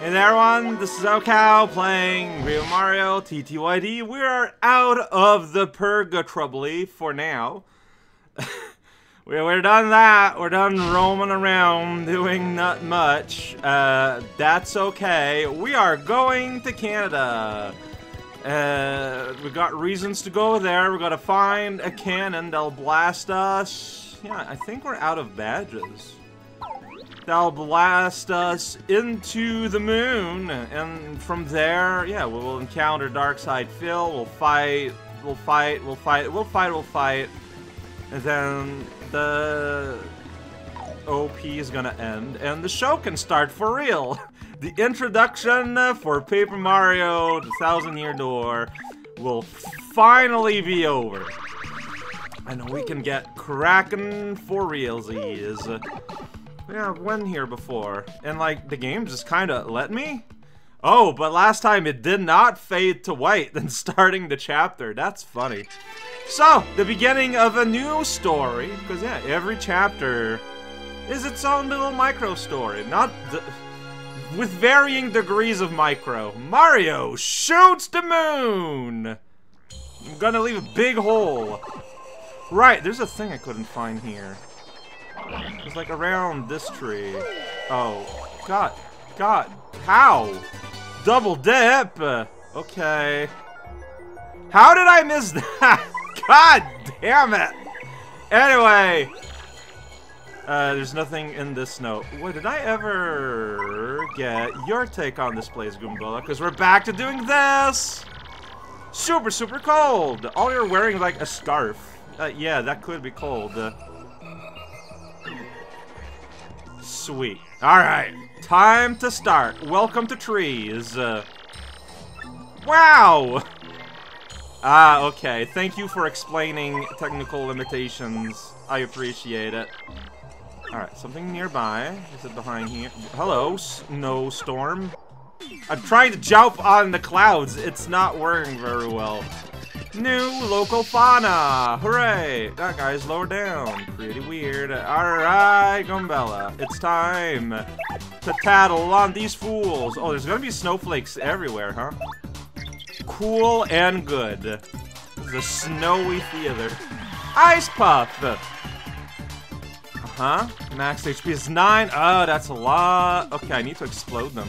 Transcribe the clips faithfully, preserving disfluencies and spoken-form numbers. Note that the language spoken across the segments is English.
And everyone, this is raocow playing Paper Mario T T Y D. We are out of the Purga trouble for now. we're, we're done that. We're done roaming around doing not much. Uh, that's okay. We are going to Canada. Uh, we got reasons to go there. We gotta find a cannon that'll blast us. Yeah, I think we're out of badges. That'll blast us into the moon, and from there, yeah, we'll encounter Dark Side Phil. We'll fight, we'll fight, we'll fight, we'll fight, we'll fight, and then the O P is gonna end, and the show can start for real. The introduction for Paper Mario: The Thousand Year Door will finally be over, and we can get cracking for realsies. Yeah, I've went here before, and like, the game just kinda let me? Oh, but last time it did not fade to white than starting the chapter, that's funny. So, the beginning of a new story, because yeah, every chapter is its own little micro-story, not the, with varying degrees of micro. Mario shoots the moon! I'm gonna leave a big hole. Right, there's a thing I couldn't find here. It's like around this tree. Oh, God, God, how? Double dip. Okay. How did I miss that? God damn it. Anyway, uh, there's nothing in this snow. Wait, did I ever get your take on this place, Goombella? Because we're back to doing this. Super, super cold. All you're wearing like a scarf. Uh, yeah, that could be cold. Uh, Sweet. Alright. Time to start. Welcome to trees. Uh, wow! Ah, okay. Thank you for explaining technical limitations. I appreciate it. Alright, something nearby. Is it behind here? Hello, snowstorm. I'm trying to jump on the clouds. It's not working very well. New local fauna! Hooray! That guy's lower down. Pretty weird. Alright, Goombella. It's time to tattle on these fools. Oh, there's gonna be snowflakes everywhere, huh? Cool and good. The snowy theater. Ice Puff! Uh-huh. Max H P is nine. Oh, that's a lot. Okay, I need to explode them.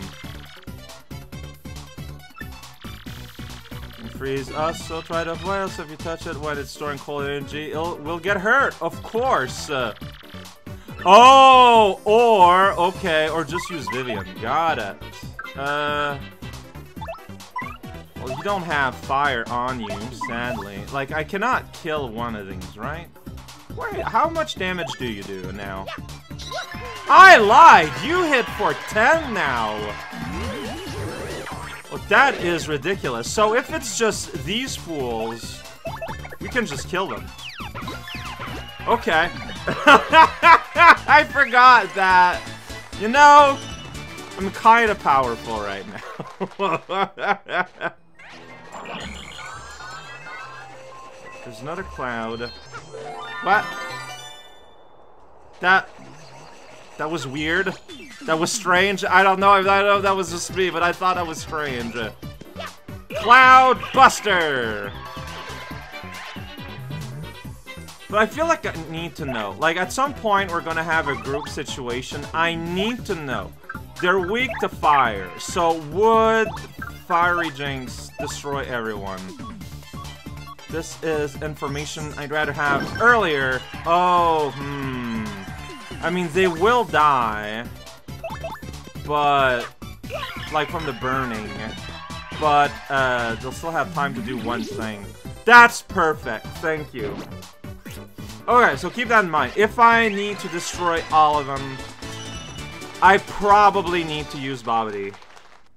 Freeze us, so try to avoid us. If you touch it when it's storing cold energy, it'll, we'll get hurt, of course. Uh, oh, or, okay, or just use Vivian. Got it. Uh, well, you don't have fire on you, sadly. Like, I cannot kill one of these, right? Wait, how much damage do you do now? I lied! You hit for ten now! Well, that is ridiculous. So if it's just these fools, we can just kill them. Okay. I forgot that. You know, I'm kind of powerful right now. There's another cloud. What? That... That was weird. That was strange. I don't know. I don't know if that was just me, but I thought that was strange. Cloud Buster! But I feel like I need to know. Like, at some point, we're gonna have a group situation. I need to know. They're weak to fire. So would Fiery Jinx destroy everyone? This is information I'd rather have earlier. Oh, hmm. I mean, they will die, but, like, from the burning, but, uh, they'll still have time to do one thing. That's perfect, thank you. Okay, so keep that in mind. If I need to destroy all of them, I probably need to use Bobity.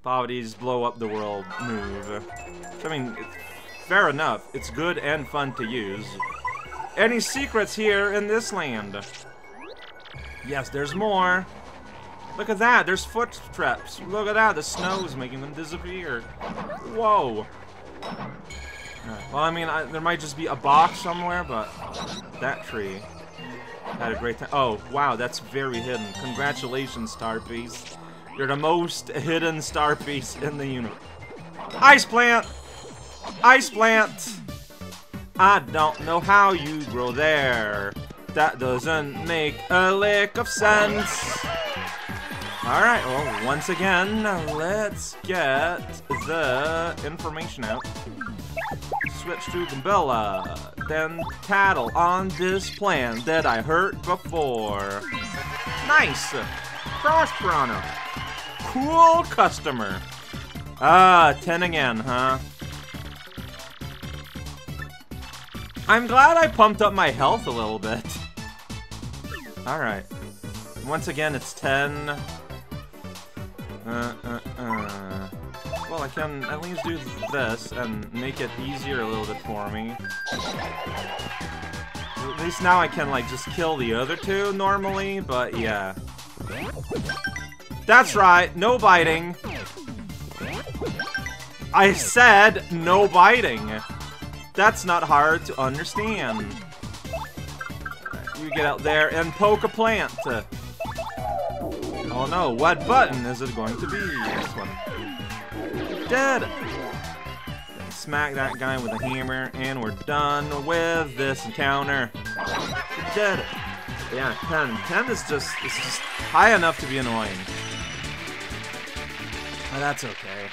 Bobity's blow up the world move. I mean, fair enough, it's good and fun to use. Any secrets here in this land? Yes, there's more. Look at that, there's footsteps. Look at that, the snow is making them disappear. Whoa. Well, I mean, I, there might just be a box somewhere, but that tree had a great time. Oh, wow, that's very hidden. Congratulations, Starbeast. You're the most hidden Starbeast in the universe. Ice plant! Ice plant! I don't know how you grow there. That doesn't make a lick of sense. Alright, well, once again, let's get the information out. Switch to Goombella, then tattle on this plant that I hurt before. Nice! Cross Piranha. Cool customer. Ah, ten again, huh? I'm glad I pumped up my health a little bit. Alright. Once again, it's ten. Uh, uh, uh. Well, I can at least do this and make it easier a little bit for me. At least now I can, like, just kill the other two normally, but yeah. That's right, no biting. I said no biting. That's not hard to understand. You get out there and poke a plant. Oh no, what button is it going to be? This one. Dead. Smack that guy with a hammer, and we're done with this encounter. Dead. Yeah, ten. ten is just, it's just high enough to be annoying. But that's okay.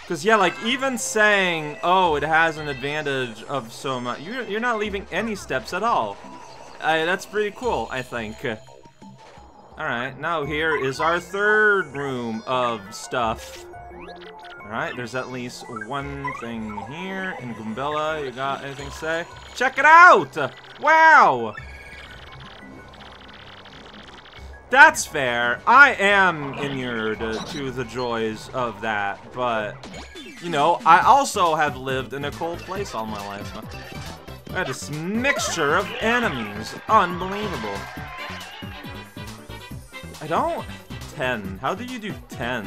Because, yeah, like, even saying, oh, it has an advantage of so much, you're, you're not leaving any steps at all. Uh, that's pretty cool, I think. Alright, now here is our third room of stuff. Alright, there's at least one thing here. In Goombella, you got anything to say? Check it out! Wow! That's fair. I am inured to the joys of that, but, you know, I also have lived in a cold place all my life. I had this mixture of enemies. Unbelievable. I don't... ten. How do you do ten?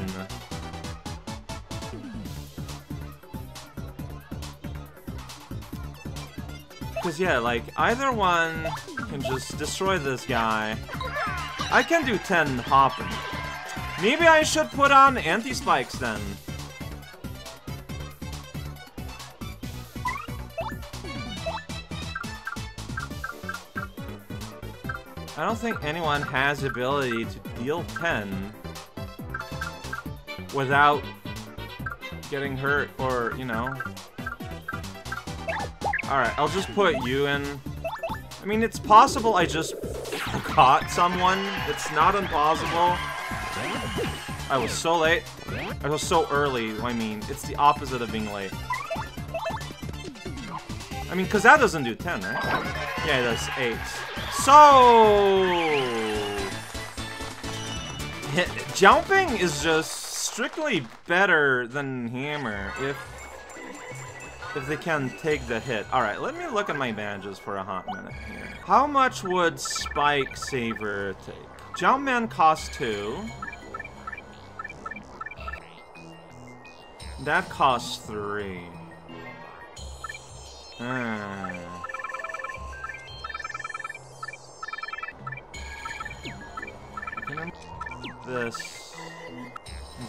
Because, yeah, like, either one can just destroy this guy. I can do ten hopping. Maybe I should put on anti-spikes then. I don't think anyone has the ability to deal ten without getting hurt or, you know. Alright, I'll just put you in. I mean, it's possible I just caught someone. It's not impossible. I was so late. I was so early, I mean. It's the opposite of being late. I mean, because that doesn't do ten, right? Yeah, that's eight. So... jumping is just strictly better than hammer, if... if they can take the hit. Alright, let me look at my bandages for a hot minute here. How much would Spike Saver take? Jumpman costs two. That costs three. Hmm. This.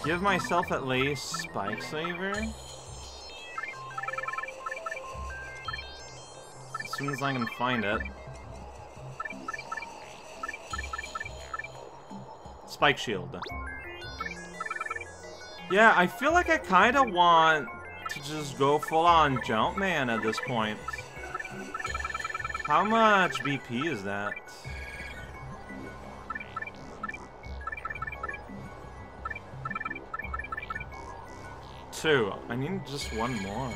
Give myself at least Spike Saver. As soon as I can find it. Spike Shield. Yeah, I feel like I kind of want to just go full-on Jumpman at this point. How much B P is that? Two. I need just one more.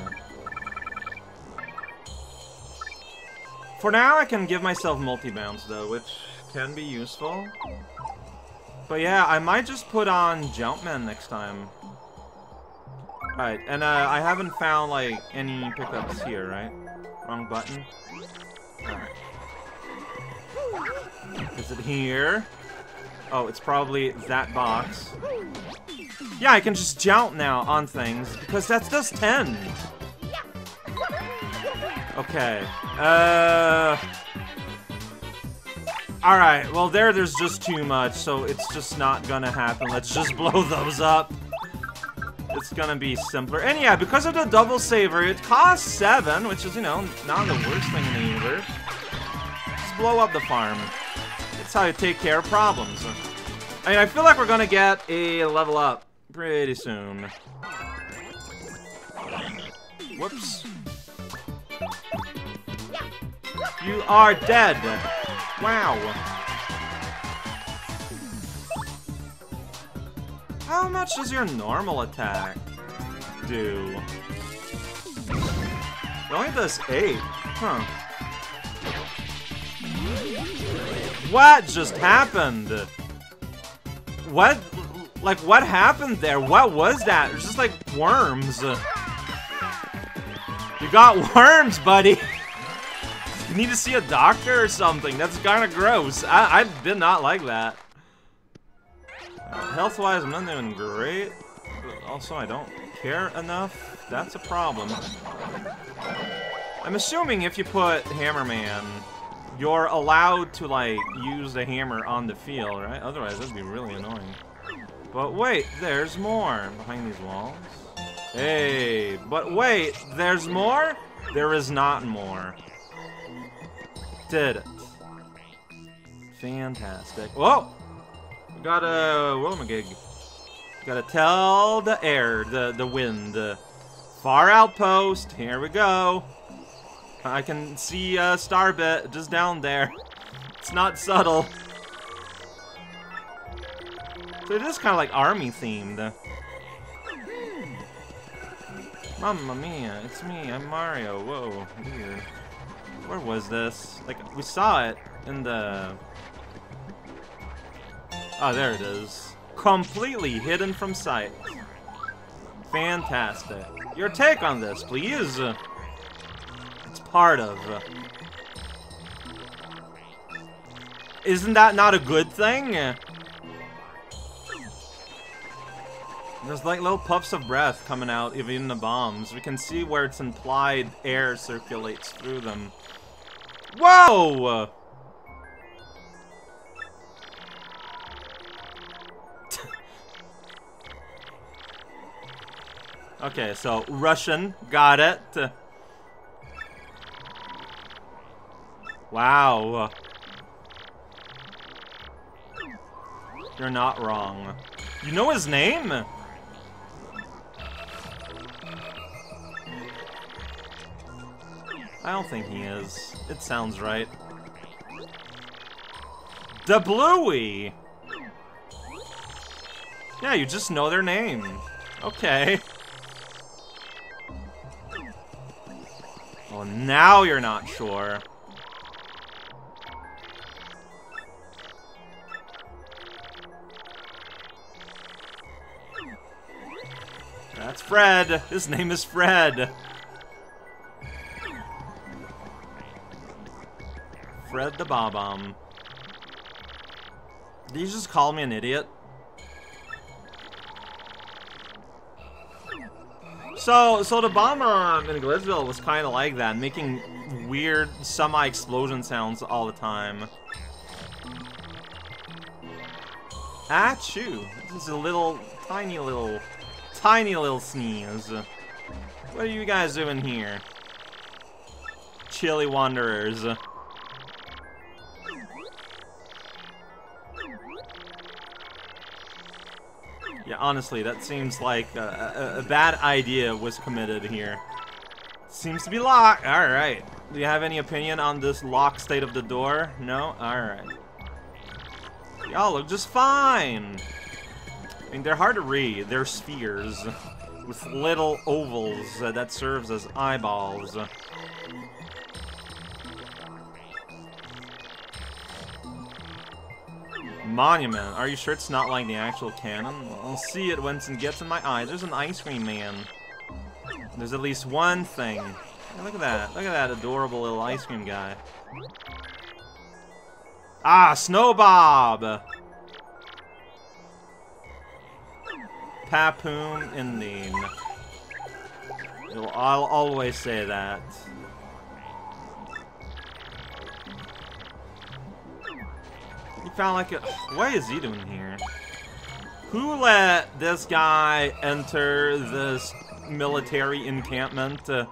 For now, I can give myself multi-bounce, though, which can be useful. But yeah, I might just put on Jumpman next time. Alright, and uh, I haven't found, like, any pickups here, right? Wrong button. Alright. Is it here? Oh, it's probably that box. Yeah, I can just jump now on things, because that's just ten! Okay, uh... Alright, well there, there's just too much, so it's just not gonna happen. Let's just blow those up. It's gonna be simpler. And yeah, because of the double saver, it costs seven, which is, you know, not the worst thing in the universe. Just blow up the farm. That's how you take care of problems. I mean, I feel like we're gonna get a level up pretty soon. Whoops. You are dead. Wow. How much does your normal attack do? It only does eight. Huh. What just happened? What? Like, what happened there? What was that? It was just like worms. You got worms, buddy. You need to see a doctor or something. That's kind of gross. I, I did not like that. Uh, Health-wise, I'm not doing great. Also, I don't care enough. That's a problem. I'm assuming if you put Hammerman, you're allowed to, like, use the hammer on the field, right? Otherwise, that'd be really annoying. But wait, there's more behind these walls. Hey, but wait, there's more? There is not more. Did it. Fantastic. Whoa! We got a Willamagig. Gotta tell the air, the, the wind. Uh, far outpost, here we go. I can see uh, Starbit just down there. It's not subtle. So it is kind of like army themed. Mamma mia, it's me, I'm Mario. Whoa, weird. Where was this? Like, we saw it in the... Oh, there it is. Completely hidden from sight. Fantastic. Your take on this, please. It's part of... Isn't that not a good thing? There's like little puffs of breath coming out, even in the bombs. We can see where it's implied air circulates through them. Whoa! Okay, so Russian, got it. Wow. You're not wrong. You know his name? I don't think he is. It sounds right. The Bluey! Yeah, you just know their name. Okay. Well, now you're not sure. That's Fred. His name is Fred. Fred the Bob-omb. Did you just call me an idiot? So, so the Bob-omb in Glitzville was kind of like that, making weird semi-explosion sounds all the time. Achoo! This is a little, tiny little, tiny little sneeze. What are you guys doing here? Chilly Wanderers. Yeah, honestly, that seems like a, a, a bad idea was committed here. Seems to be locked. All right. Do you have any opinion on this locked state of the door? No? All right. Y'all look just fine. I mean, they're hard to read. They're spheres with little ovals uh, that serves as eyeballs. Monument. Are you sure it's not like the actual cannon? Well, I'll see it once it gets in my eyes. There's an ice cream man. There's at least one thing. Hey, look at that. Look at that adorable little ice cream guy. Ah, Snowbob! Papoon, indeed. It'll, I'll always say that. found like a... What is he doing here? Who let this guy enter this military encampment? Uh,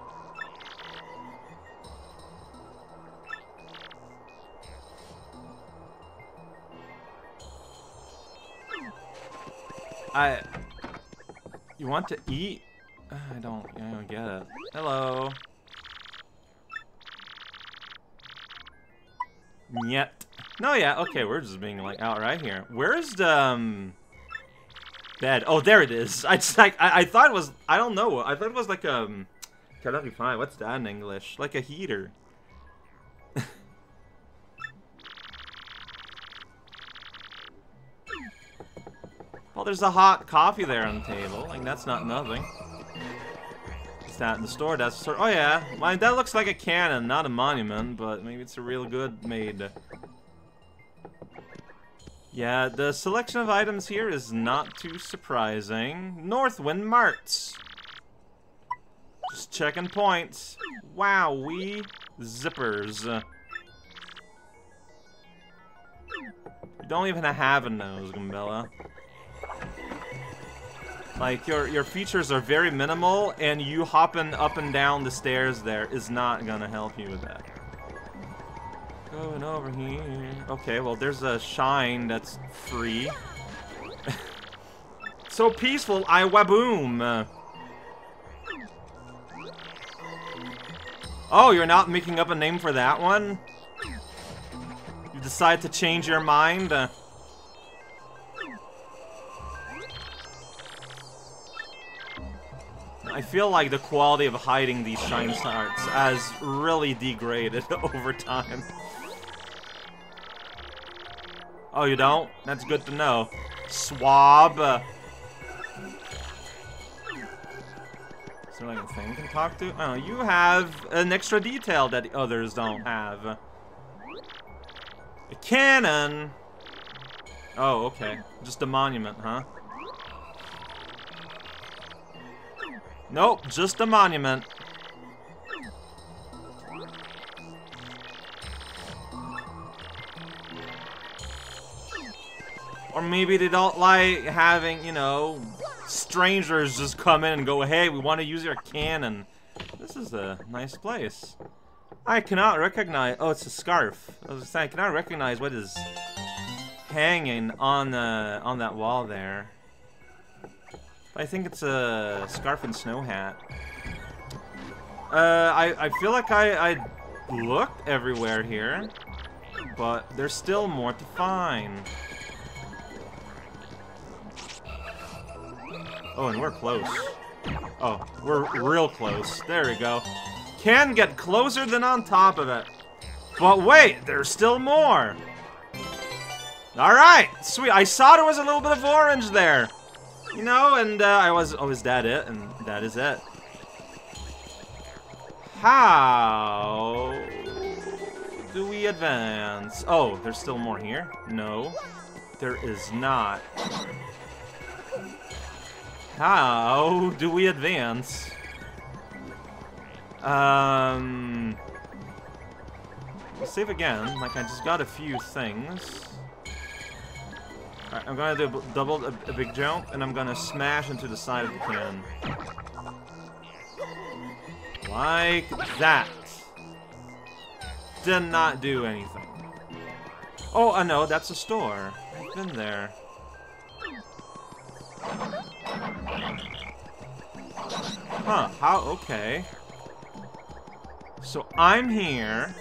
I... You want to eat? I don't... I don't get it. Hello. Yet. No, yeah, okay, we're just being, like, out right here. Where's the, um... bed? Oh, there it is. I just, like, I, I thought it was... I don't know. I thought it was, like, um... Cannot be fine. What's that in English? Like a heater. Well, there's a hot coffee there on the table. Like, that's not nothing. It's that in the store. That's the store. Oh, yeah. Mine, that looks like a cannon, not a monument, but maybe it's a real good made. Yeah, the selection of items here is not too surprising. Northwind Marts. Just checking points. Wow, we zippers. You don't even have a nose, Goombella. Like, your your features are very minimal, and you hopping up and down the stairs there is not gonna help you with that. Going over here. Okay, well, there's a shine that's free. So peaceful, I waboom! Oh, you're not making up a name for that one? You decide to change your mind? Uh, I feel like the quality of hiding these shine starts has really degraded over time. Oh, you don't? That's good to know. Swab. Is there like a thing you can talk to? Oh, you have an extra detail that the others don't have. A cannon. Oh, okay. Just a monument, huh? Nope, just a monument. Or maybe they don't like having, you know, strangers just come in and go, hey, we want to use your cannon. This is a nice place. I cannot recognize... Oh, it's a scarf. I was saying, I cannot recognize what is hanging on the, on that wall there. I think it's a scarf and snow hat. Uh, I, I feel like I, I looked everywhere here, but there's still more to find. Oh, and we're close. Oh, we're real close. There we go. Can get closer than on top of it. But wait, there's still more. All right, sweet. I saw there was a little bit of orange there. You know, and uh, I was, oh, is that it? And that is it. How do we advance? Oh, there's still more here? No, there is not. How do we advance? Um, save again, like I just got a few things. Alright, I'm gonna do a double, a, a big jump, and I'm gonna smash into the side of the can. Like that. Did not do anything. Oh, I know, that's a store. I've been there. Huh, how, okay. So I'm here.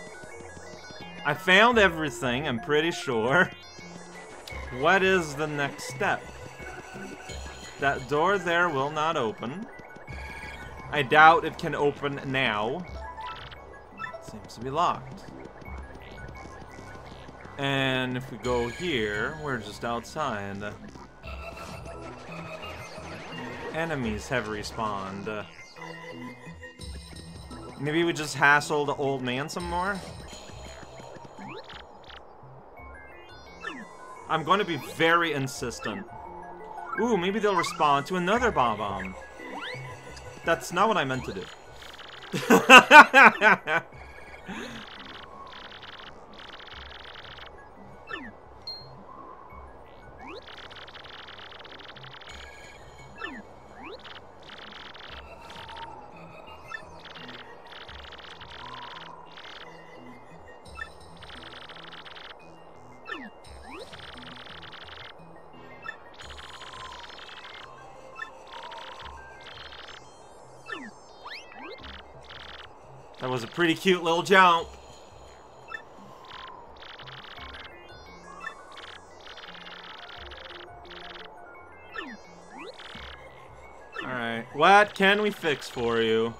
I found everything, I'm pretty sure. What is the next step? That door there will not open. I doubt it can open now. It seems to be locked. And if we go here, we're just outside. Enemies have respawned. Maybe we just hassle the old man some more? I'm going to be very insistent. Ooh, maybe they'll respond to another Bob-omb. That's not what I meant to do. That was a pretty cute little jump. Alright, what can we fix for you?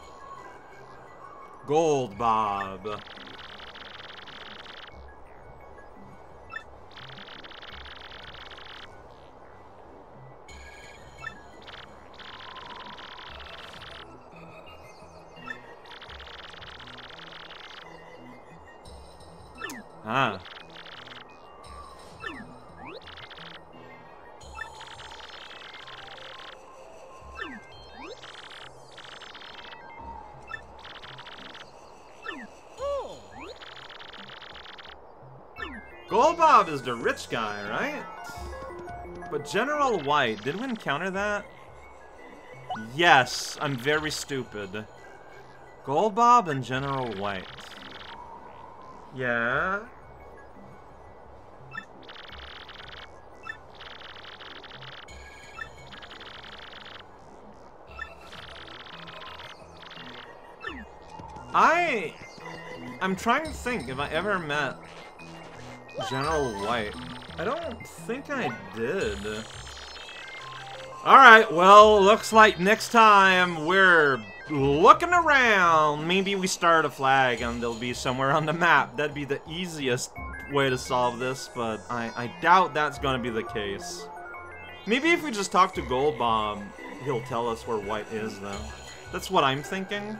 Goldbob. Ah. Goldbob is the rich guy, right? But General White, did we encounter that? Yes, I'm very stupid. Goldbob and General White. Yeah. I... I'm trying to think if I ever met General White. I don't think I did. Alright, well, looks like next time we're looking around. Maybe we start a flag and they'll be somewhere on the map. That'd be the easiest way to solve this, but I, I doubt that's gonna be the case. Maybe if we just talk to Goldbob, he'll tell us where White is, though. That's what I'm thinking.